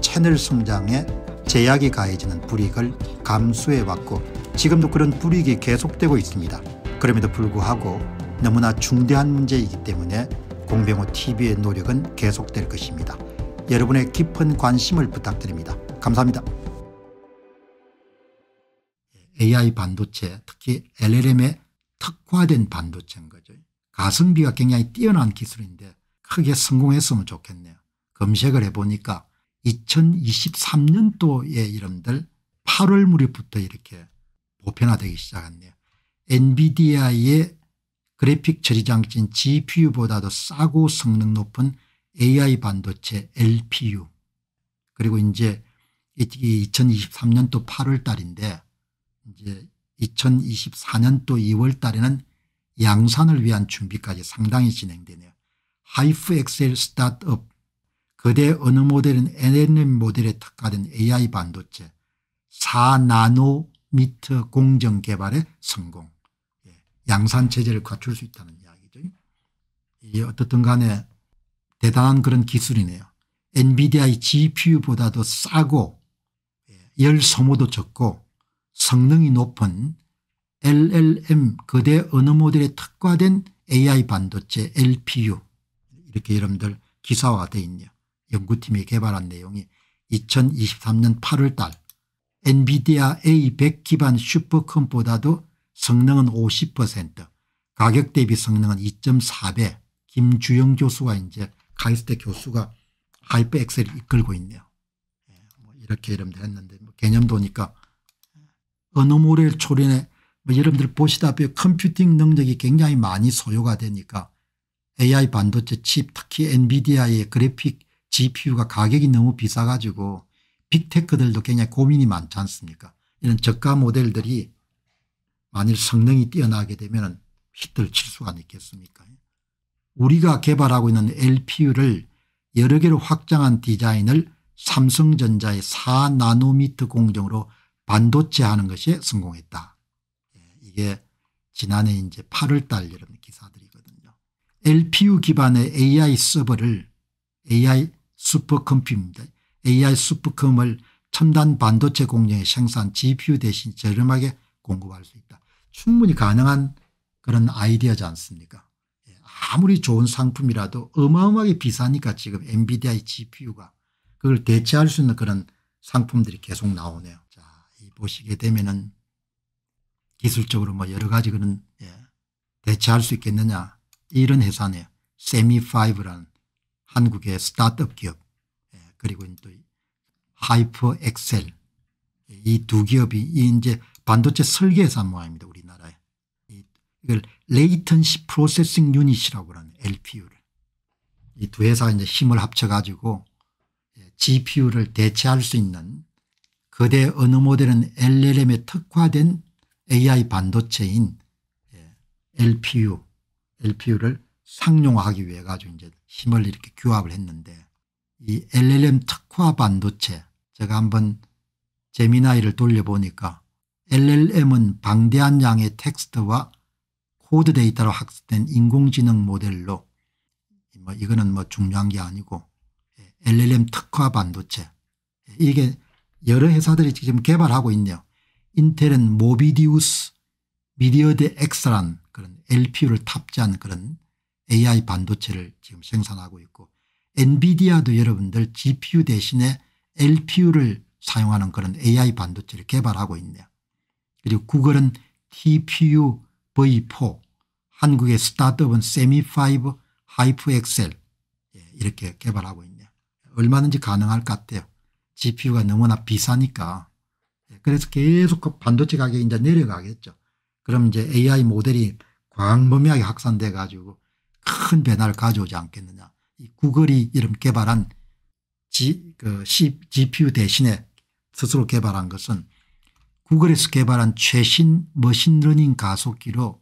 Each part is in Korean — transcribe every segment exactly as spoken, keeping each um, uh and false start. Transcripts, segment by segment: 채널 성장에 제약이 가해지는 불이익을 감수해왔고 지금도 그런 불이익이 계속되고 있습니다. 그럼에도 불구하고 너무나 중대한 문제이기 때문에 공병호티비의 노력은 계속될 것입니다. 여러분의 깊은 관심을 부탁드립니다. 감사합니다. 에이아이 반도체, 특히 엘엘엠에 특화된 반도체인 거죠. 가성비가 굉장히 뛰어난 기술인데 크게 성공했으면 좋겠네요. 검색을 해보니까 이천이십삼 년도에 이름들 팔월 무렵부터 이렇게 보편화되기 시작했네요. 엔비디아의 그래픽 처리 장치인 지피유보다도 싸고 성능 높은 에이아이 반도체 엘피유. 그리고 이제 이천이십삼 년도 팔월 달인데 이제 이천이십사 년도 이월 달에는 양산을 위한 준비까지 상당히 진행되네요. 하이프 엑셀 스타트업. 거대 어느 모델은 엘엘엠 모델에 특화된 에이아이 반도체 사 나노미터 공정 개발의 성공. 양산 체제를 갖출 수 있다는 이야기죠. 이게 어떻든 간에 대단한 그런 기술이네요. 엔비디아의 지피유보다도 싸고 열 소모도 적고 성능이 높은 엘엘엠 거대 어느 모델에 특화된 에이아이 반도체 엘피유. 이렇게 여러분들 기사화되어 있네요. 연구팀이 개발한 내용이 이천이십삼 년 팔월 달 엔비디아 에이 백 기반 슈퍼컴보다도 성능은 오십 퍼센트, 가격 대비 성능은 이 점 사 배. 김주영 교수와 이제 가이스트 교수가 하이퍼 엑셀을 이끌고 있네요. 이렇게 여러분들 했는데 개념도니까 어느 모델 초련에 뭐 여러분들 보시다시피 컴퓨팅 능력이 굉장히 많이 소요가 되니까 에이아이 반도체 칩, 특히 엔비디아의 그래픽 지피유가 가격이 너무 비싸가지고 빅테크들도 굉장히 고민이 많지 않습니까? 이런 저가 모델들이 만일 성능이 뛰어나게 되면 히트를 칠 수가 있겠습니까? 우리가 개발하고 있는 엘피유를 여러 개로 확장한 디자인을 삼성전자의 사 나노미터 공정으로 반도체하는 것이 성공했다. 이게 지난해 이제 팔월 달 여러분 기사들이거든요. 엘피유 기반의 에이아이 서버를 에이아이 슈퍼컴퓨터입니다. 에이아이 슈퍼컴을 첨단 반도체 공정에 생산 지피유 대신 저렴하게 공급할 수 있다. 충분히 가능한 그런 아이디어지 않습니까? 아무리 좋은 상품이라도 어마어마하게 비싸니까 지금 엔비디아의 지피유가 그걸 대체할 수 있는 그런 상품들이 계속 나오네요. 자, 이 보시게 되면은 기술적으로 뭐 여러 가지 그런 예, 대체할 수 있겠느냐 이런 회사네요. 세미파이브라는 한국의 스타트업 기업, 그리고 또 하이퍼 엑셀, 이 두 기업이 이제 반도체 설계사 모양입니다. 우리나라에. 이걸 레이턴시 프로세싱 유닛이라고 하는 엘피유를. 이 두 회사가 이제 힘을 합쳐가지고 지피유를 대체할 수 있는 거대 어느 모델은 엘엘엠에 특화된 에이아이 반도체인 엘피유, 엘피유를 상용화하기 위해 가지고 이제 힘을 이렇게 규합을 했는데 이 엘엘엠 특화 반도체, 제가 한번 제미나이를 돌려보니까 엘엘엠은 방대한 양의 텍스트와 코드 데이터로 학습된 인공지능 모델로 뭐 이거는 뭐 중요한 게 아니고 엘엘엠 특화 반도체 이게 여러 회사들이 지금 개발하고 있네요. 인텔은 모비디우스 미디어드 X라는 그런 엘피유를 탑재한 그런 에이아이 반도체를 지금 생산하고 있고 엔비디아도 여러분들 지피유 대신에 엘피유를 사용하는 그런 에이아이 반도체를 개발하고 있네요. 그리고 구글은 티피유 브이 포, 한국의 스타트업은 세미파이브, 하이프엑셀 이렇게 개발하고 있네요. 얼마든지 가능할 것 같아요. 지피유가 너무나 비싸니까. 그래서 계속 그 반도체 가격이 이제 내려가겠죠. 그럼 이제 에이아이 모델이 광범위하게 확산돼 가지고 큰 변화를 가져오지 않겠느냐. 이 구글이 이름 개발한 G, 그 C, 지피유 대신에 스스로 개발한 것은 구글에서 개발한 최신 머신러닝 가속기로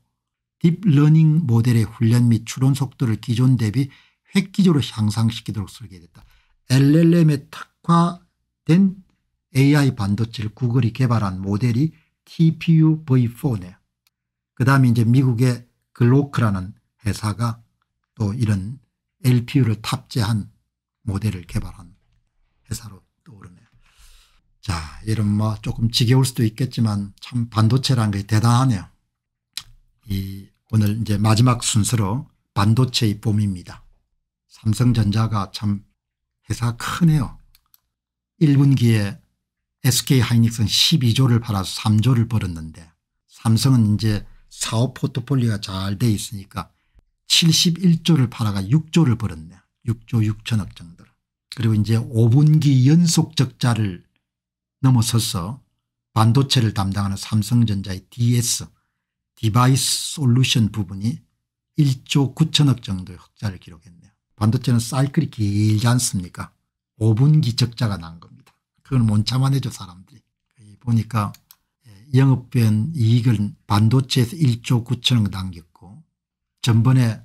딥러닝 모델의 훈련 및 추론 속도를 기존 대비 획기적으로 향상시키도록 설계됐다. 엘엘엠에 특화된 에이아이 반도체를 구글이 개발한 모델이 티피유 브이 포네요. 그 다음에 이제 미국의 글로크라는 회사가 또 이런 엘피유를 탑재한 모델을 개발한 회사로 떠오르네요. 자, 이런 뭐 조금 지겨울 수도 있겠지만 참 반도체라는 게 대단하네요. 이 오늘 이제 마지막 순서로 반도체의 봄입니다. 삼성전자가 참 회사가 크네요. 일 분기에 에스케이하이닉스는 십이 조를 팔아서 삼 조를 벌었는데 삼성은 이제 사업 포트폴리오가 잘 돼 있으니까 칠십일 조를 팔아가 육 조를 벌었네요. 육 조 육천억 정도. 그리고 이제 오 분기 연속 적자를 넘어서서 반도체를 담당하는 삼성전자의 디에스 디바이스 솔루션 부분이 일 조 구천억 정도의 흑자를 기록했네요. 반도체는 사이클이 길지 않습니까? 오 분기 적자가 난 겁니다. 그걸 못 참아내죠 사람들이. 보니까 영업변 이익은 반도체에서 일 조 구천억 남겼고 전번에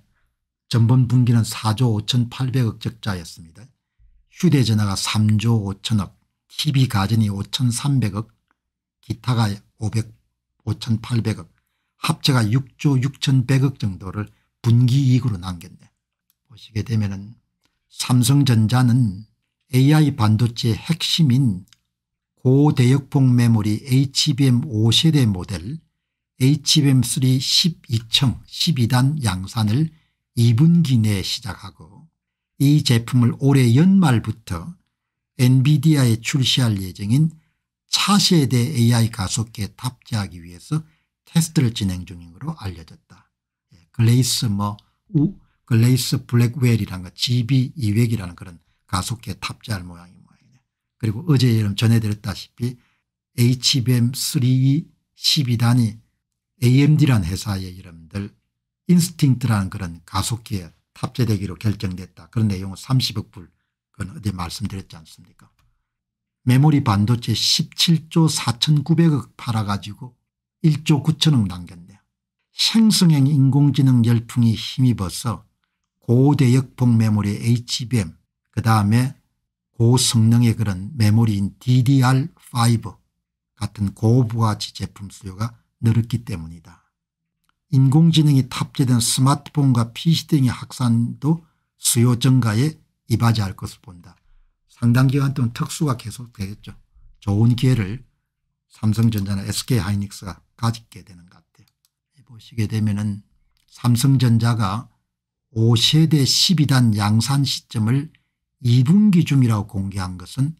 전번 분기는 사 조 오천팔백억 적자였습니다. 휴대전화가 삼 조 오천억, 티비 가전이 오천삼백억, 기타가 오천팔백억, 합체가 육 조 육천백억 정도를 분기이익으로 남겼네요. 보시게 되면은 삼성전자는 에이아이 반도체의 핵심인 고대역폭 메모리 에이치비엠 오 세대 모델 에이치비엠 쓰리 십이 층 십이 단 양산을 이 분기 내에 시작하고 이 제품을 올해 연말부터 엔비디아에 출시할 예정인 차세대 에이아이 가속기에 탑재하기 위해서 테스트를 진행 중으로 알려졌다. 글레이스 뭐 우, 글레이스 블랙웰이라는 거 지비 이백이라는 그런 가속기에 탑재할 모양이 모양이네. 그리고 어제 여러분 전해드렸다시피 에이치비엠 쓰리 십이 단이 에이엠디라는 회사의 여러분들 인스팅트라는 그런 가속기에 탑재되기로 결정됐다. 그런 내용은 삼십억 불. 그건 어제 말씀드렸지 않습니까? 메모리 반도체 십칠 조 사천구백억 팔아가지고 일 조 구천억 남겼네요. 생성형 인공지능 열풍이 힘입어서 고대역폭 메모리 에이치비엠, 그 다음에 고성능의 그런 메모리인 디디알 파이브 같은 고부하지 제품 수요가 늘었기 때문이다. 인공지능이 탑재된 스마트폰과 피씨 등의 확산도 수요 증가에 이바지할 것을 본다. 상당 기간 동안 특수가 계속 되겠죠. 좋은 기회를 삼성전자나 에스케이하이닉스가 가지게 되는 것 같아요. 보시게 되면은 삼성전자가 오 세대 십이 단 양산 시점을 이 분기 쯤이라고 공개한 것은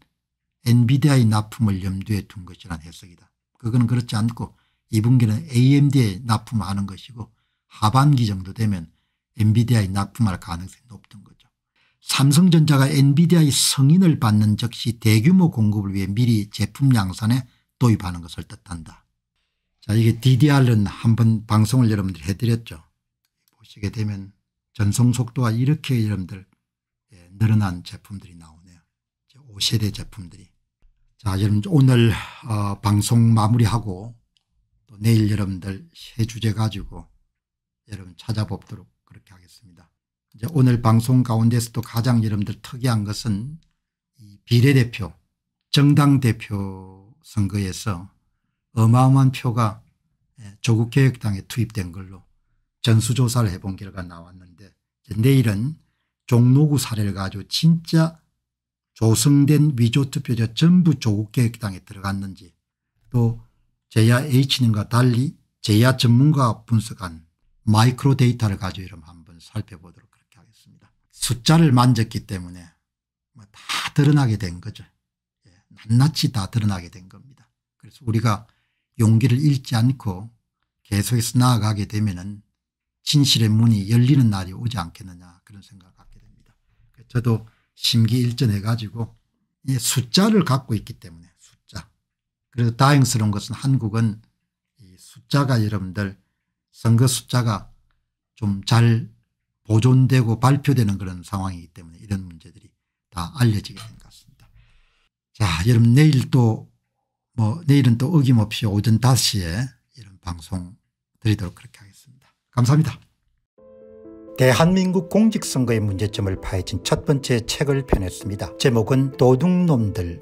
엔비디아의 납품을 염두에 둔 것이라는 해석이다. 그거는 그렇지 않고 이 분기는 에이엠디에 납품하는 것이고 하반기 정도 되면 엔비디아에 납품할 가능성이 높은 거죠. 삼성전자가 엔비디아의 승인을 받는 즉시 대규모 공급을 위해 미리 제품 양산에 도입하는 것을 뜻한다. 자, 이게 디디알은 한번 방송을 여러분들이 해드렸죠. 보시게 되면 전송 속도가 이렇게 여러분들 늘어난 제품들이 나오네요. 오 세대 제품들이. 자, 여러분 오늘 어, 방송 마무리하고 또 내일 여러분들 새 주제 가지고 여러분 찾아뵙도록 그렇게 하겠습니다. 이제 오늘 방송 가운데서도 가장 여러분들 특이한 것은 이 비례대표, 정당대표 선거에서 어마어마한 표가 조국개혁당에 투입된 걸로 전수조사를 해본 결과 나왔는데 내일은 종로구 사례를 가지고 진짜 조성된 위조투표자 전부 조국개혁당에 들어갔는지 또 제야 H님과 달리 제야 전문가 분석한 마이크로 데이터를 가지고 이름 한번 살펴보도록 숫자를 만졌기 때문에 다 드러나게 된 거죠. 낱낱이 다 드러나게 된 겁니다. 그래서 우리가 용기를 잃지 않고 계속해서 나아가게 되면은 진실의 문이 열리는 날이 오지 않겠느냐 그런 생각을 갖게 됩니다. 저도 심기일전해 가지고 숫자를 갖고 있기 때문에 숫자. 그래서 다행스러운 것은 한국은 이 숫자가 여러분들 선거 숫자가 좀 잘 보존되고 발표되는 그런 상황이기 때문에 이런 문제들이 다 알려지게 된 것 같습니다. 자, 여러분 내일 또 뭐 내일은 또 어김없이 오전 다섯 시에 이런 방송 드리도록 그렇게 하겠습니다. 감사합니다. 대한민국 공직선거의 문제점을 파헤친 첫 번째 책을 펴냈습니다. 제목은 도둑놈들